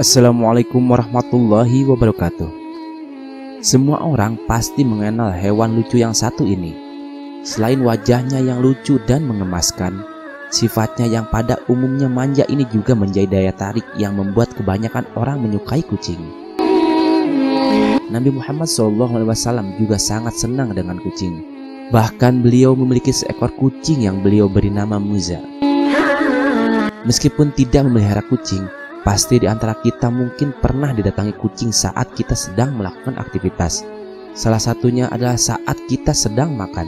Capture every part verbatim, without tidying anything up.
Assalamualaikum warahmatullahi wabarakatuh. Semua orang pasti mengenal hewan lucu yang satu ini. Selain wajahnya yang lucu dan mengemaskan, sifatnya yang pada umumnya manja ini juga menjadi daya tarik yang membuat kebanyakan orang menyukai kucing. Nabi Muhammad shallallahu alaihi wasallam juga sangat senang dengan kucing. Bahkan beliau memiliki seekor kucing yang beliau beri nama Mueeza. Meskipun tidak memelihara kucing, pasti di antara kita mungkin pernah didatangi kucing saat kita sedang melakukan aktivitas. Salah satunya adalah saat kita sedang makan.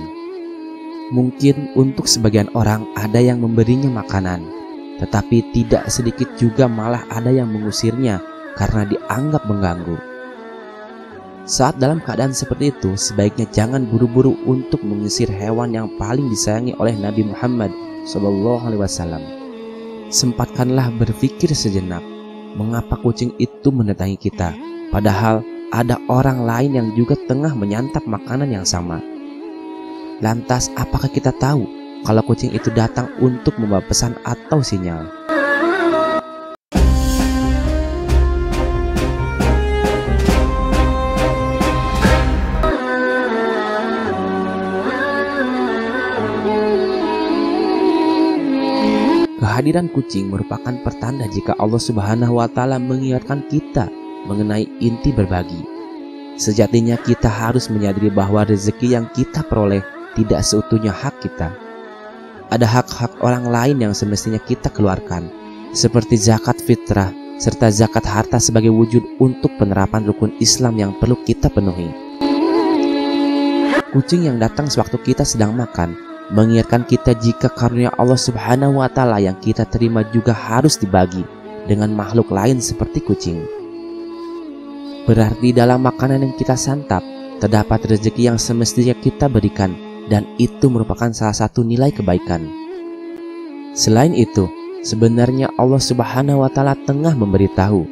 Mungkin untuk sebagian orang ada yang memberinya makanan, tetapi tidak sedikit juga malah ada yang mengusirnya karena dianggap mengganggu. Saat dalam keadaan seperti itu, sebaiknya jangan buru-buru untuk mengusir hewan yang paling disayangi oleh Nabi Muhammad shallallahu alaihi wasallam. Sempatkanlah berpikir sejenak, mengapa kucing itu mendatangi kita, padahal ada orang lain yang juga tengah menyantap makanan yang sama. Lantas, apakah kita tahu kalau kucing itu datang untuk membawa pesan atau sinyal? Kehadiran kucing merupakan pertanda jika Allah Subhanahu wa Ta'ala mengingatkan kita mengenai inti berbagi. Sejatinya kita harus menyadari bahwa rezeki yang kita peroleh tidak seutuhnya hak kita. Ada hak-hak orang lain yang semestinya kita keluarkan, seperti zakat fitrah serta zakat harta sebagai wujud untuk penerapan rukun Islam yang perlu kita penuhi. Kucing yang datang sewaktu kita sedang makan mengingatkan kita jika karunia Allah Subhanahu wa Ta'ala yang kita terima juga harus dibagi dengan makhluk lain seperti kucing. Berarti dalam makanan yang kita santap terdapat rezeki yang semestinya kita berikan, dan itu merupakan salah satu nilai kebaikan. Selain itu, sebenarnya Allah Subhanahu wa Ta'ala tengah memberitahu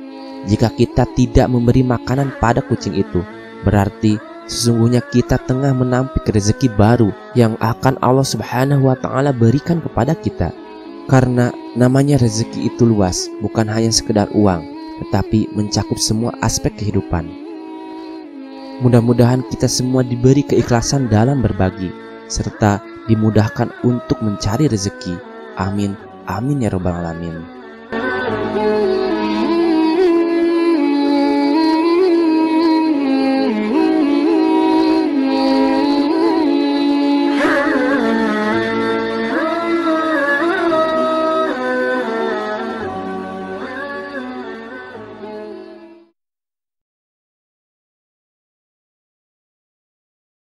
jika kita tidak memberi makanan pada kucing itu, berarti sesungguhnya kita tengah menampik rezeki baru yang akan Allah Subhanahu wa Ta'ala berikan kepada kita. Karena namanya rezeki itu luas, bukan hanya sekedar uang, tetapi mencakup semua aspek kehidupan. Mudah-mudahan kita semua diberi keikhlasan dalam berbagi, serta dimudahkan untuk mencari rezeki. Amin, amin ya Rabbil Alamin.